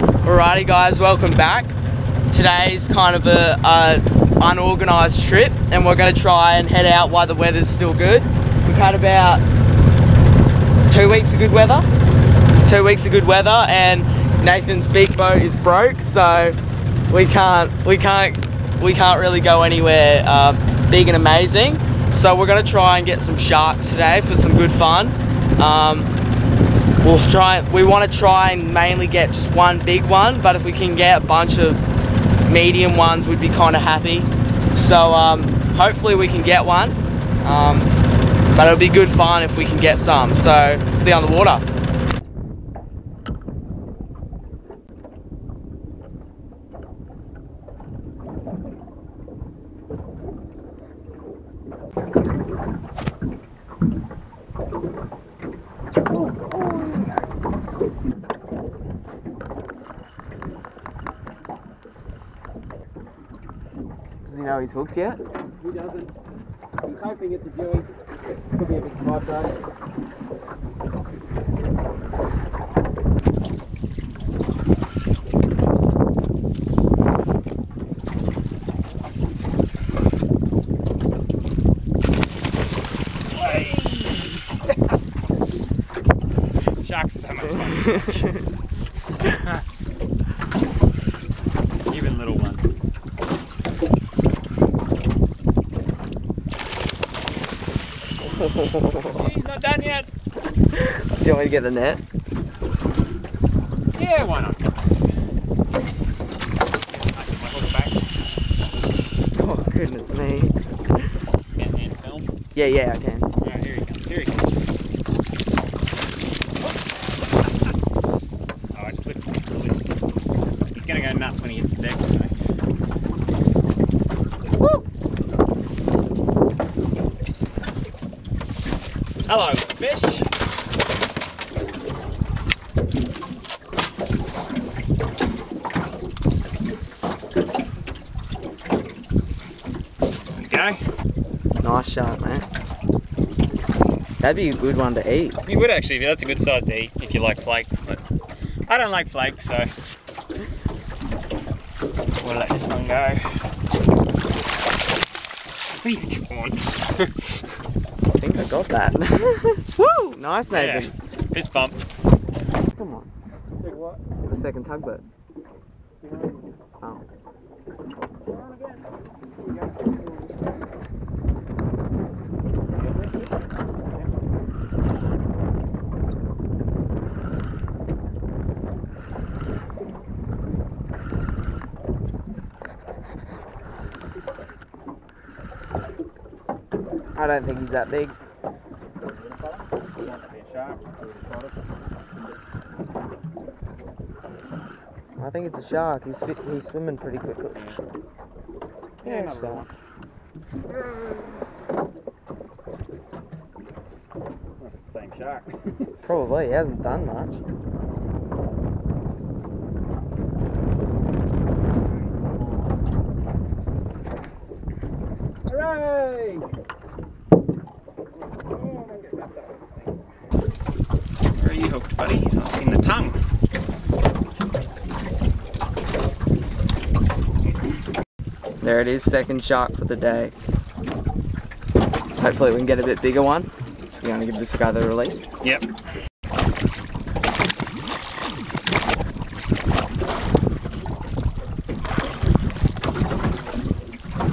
Alrighty guys, welcome back. Today's kind of a unorganised trip and we're going to try and head out while the weather's still good. We've had about 2 weeks of good weather. 2 weeks of good weather and Nathan's big boat is broke, so we can't really go anywhere big and amazing. So we're going to try and get some sharks today for some good fun. We want to try and mainly get just one big one, but if we can get a bunch of medium ones, we'd be kind of happy. So hopefully we can get one, but it'll be good fun if we can get some. So see you on the water. Know he's hooked yet? He doesn't. He's hoping it's a joey. Could be a big five though. Sharks so much fun. Even little ones. He's not done yet. Do you want me to get the net? Yeah, why not? Oh goodness me. Can you film? Yeah, yeah, I can. Alright, here he comes. Here he comes. Oh, I just lifted him. He's gonna go nuts when he hits the deck, so. Hello, fish. There we go. Nice shot, man. That'd be a good one to eat. You would actually, that's a good size to eat if you like flake, but I don't like flake, so we'll let this one go. Please come on. I think I got that. Woo! Nice, Nathan. Yeah. Piss bump. Come on. Take what? The second tugboat. Oh. I don't think he's that big. I think it's a shark. He's swimming pretty quickly. Yeah, shark. Same shark. Probably. He hasn't done much. Where are you hooked, buddy? He's not seen the tongue. There it is, second shark for the day. Hopefully we can get a bit bigger one. You want to give this a guy the release? Yep.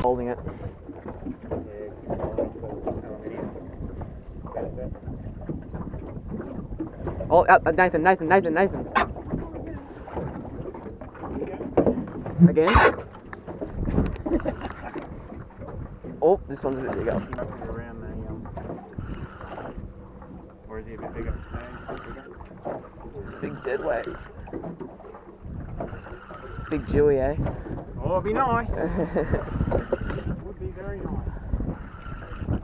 Holding it. Oh, Nathan. Again? Oh, this one's a bit bigger. Or is he a bit bigger? Big dead weight. Big joey, eh? Oh, it'd be nice. It would be very nice.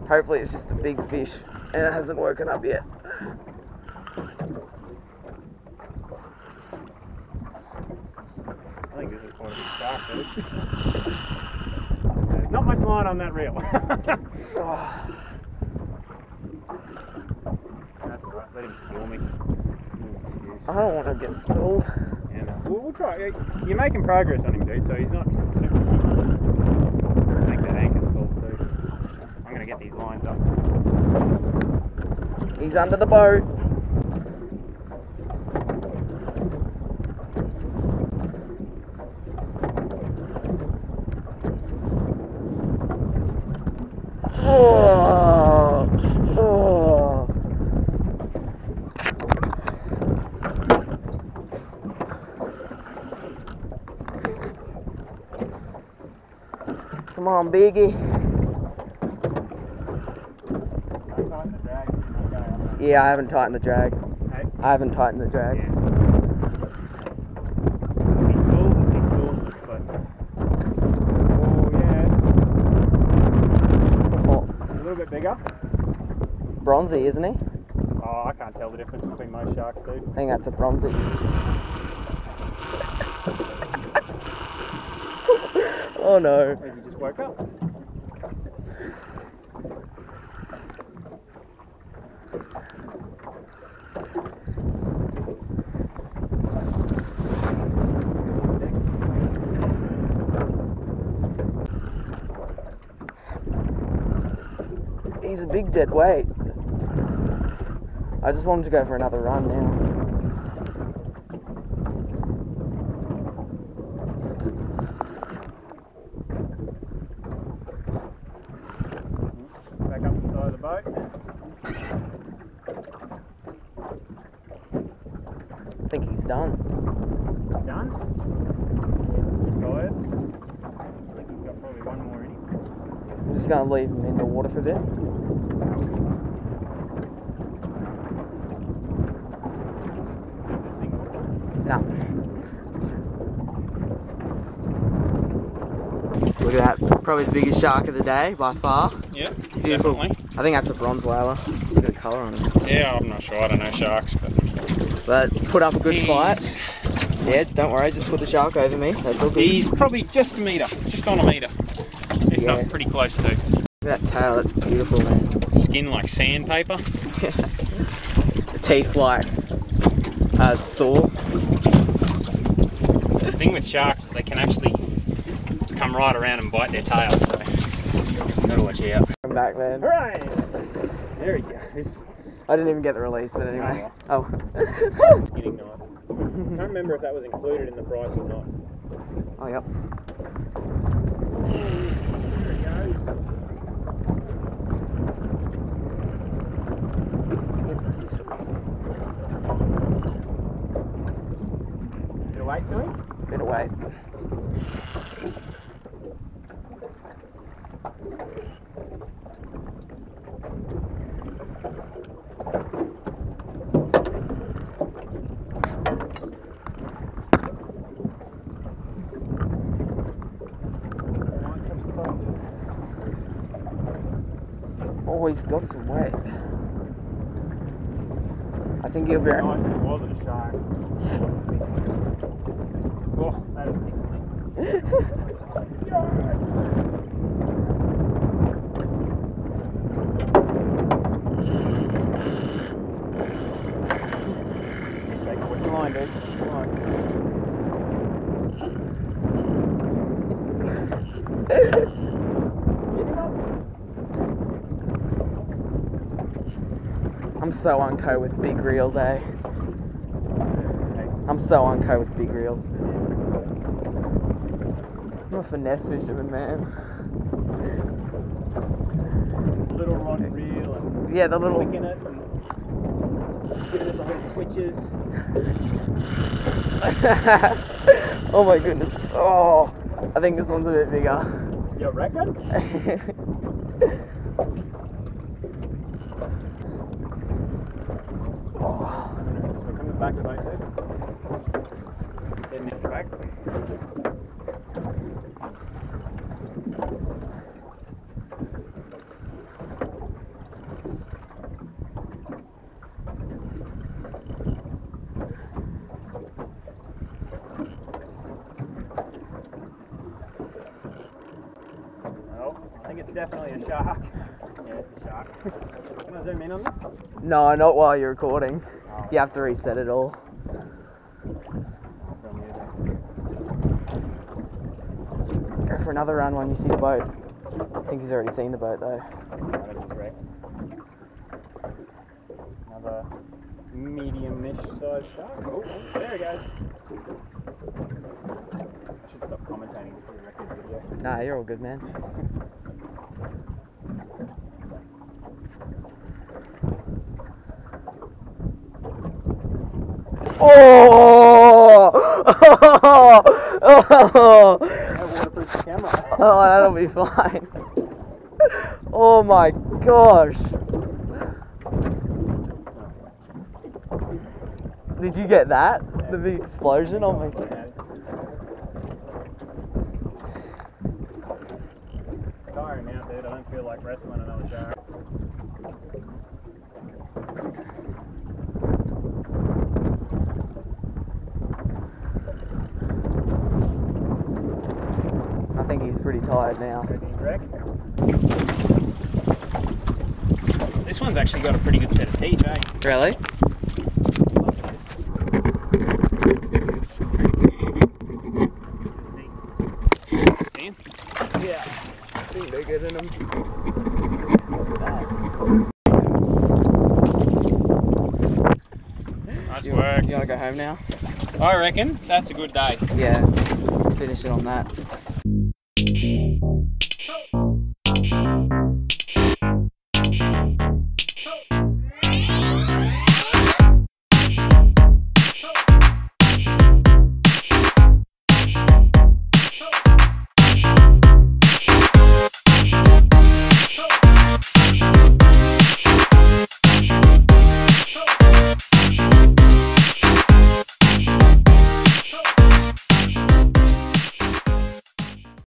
Hopefully it's just a big fish and it hasn't woken up yet. I think this is quite a big shark, though. Not much line on that reel. Oh. That's alright, let him spoil me. I don't want to get spoiled. Yeah, no. We'll right, you're making progress on him, dude, so he's not super fun. I think that anchor's pulled too. I'm gonna get these lines up. He's under the boat. Come on, Biggie. Yeah, I haven't tightened the drag. Hey? I haven't tightened the drag. Yeah. He schools, but... Oh, yeah. Oh. A little bit bigger. Bronzy, isn't he? Oh, I can't tell the difference between most sharks, dude. I think that's a bronzy. Oh no. Maybe you just woke up. He's a big dead weight. I just want him to go for another run now. Boat. I think he's done. He's done? Yeah, tired. I think he's got probably one more in him. I'm just going to leave him in the water for a bit. No. Look at that. Probably the biggest shark of the day by far. Yep, beautiful. Definitely. I think that's a bronze whaler. Look at the colour on it. Yeah, I'm not sure. I don't know sharks, but put up a good fight. Yeah, don't worry. Just put the shark over me. That's all good. He's probably just a metre, just on a metre, if not pretty close to. Look at that tail. That's beautiful, man. Skin like sandpaper. The teeth like saw. The thing with sharks is they can actually come right around and bite their tail. So you gotta watch out. Back, man. Hooray! There he goes. I didn't even get the release, but anyway. Oh. Well. Oh. Getting nice. I can't remember if that was included in the price or not. Oh, yep. There he goes. Bit of weight to him? Bit of weight. Oh, he's got some weight. I think he'll be right. Nice if it wasn't a shark. Oh, that is tickling. Takes what you want, dude. I'm so unco with big reels, eh? I'm so unco with big reels. I'm a finesse fisherman, man. Little rod and reel and yeah, the little flicking it and giving it the whole switches. Oh my goodness. Oh, I think this one's a bit bigger. You reckon? Back to back, dude. Didn't hit the back. Well, I think it's definitely a shark. Yeah, it's a shark. Can I zoom in on this? No, not while you're recording. You have to reset it all. for another run when you see the boat. I think he's already seen the boat though. Another medium-ish sized shark. Oh, there he goes. I should stop commentating before we record the video. Nah, you're all good, man. Oh! Waterproof camera. Oh, that'll be fine. Oh my gosh! Did you get that? Yeah. The big explosion? Oh my god! Tiring now, dude. I don't feel like wrestling another jar. I think he's pretty tired now. This one's actually got a pretty good set of teeth, eh? Really? See him? Yeah. They're bigger than him. Nice work. You want to go home now? I reckon that's a good day. Yeah, let's finish it on that.